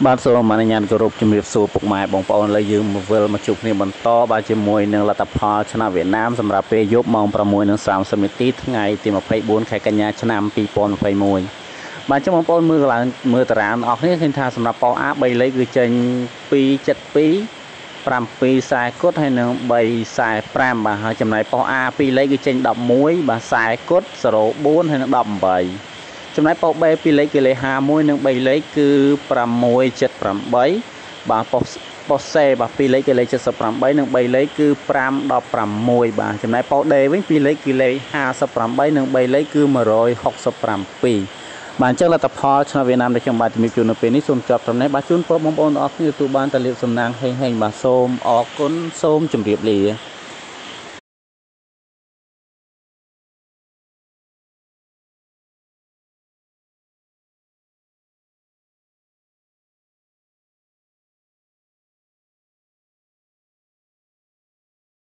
But so many young group to me so my bomb only you will much of him on top by Jim Moyne, let a part of Vietnam, some rapper, Yop Mount Pramoin and Sam Summit, I team of Pay Boon, Kakanyachanam, people on Pay Moon. But Jim Paul Murland, Murderan, of his entire rapport up by Lake Richard P. Chet P. Pram P. Sai Cot and by Sai Pram by Hajamai Paul A. P. Lake Richard Moy by Sai Cot, Soro Boon and Dom by. Chúng ta bay pi lấy cái lấy hà môi nâng bay lấy cứ pram môi chật pram bay bà posse bà pi lấy cái lấy chật pram bay nâng bay lấy cứ pram đọc pram môi bà chúng ta bỏ đề với pi lấy cái lấy hà sập pram bay nâng bay lấy cứ mà rồi học sập pram pi bạn chắc là tập hoa cho Việt Nam để trong bài tìm hiểu nó về ní xôm chập trong này bà chúng tôi mong muốn ở YouTube ban tài liệu xâm năng hay hay bà xôm ở con xôm chụp điệp lì.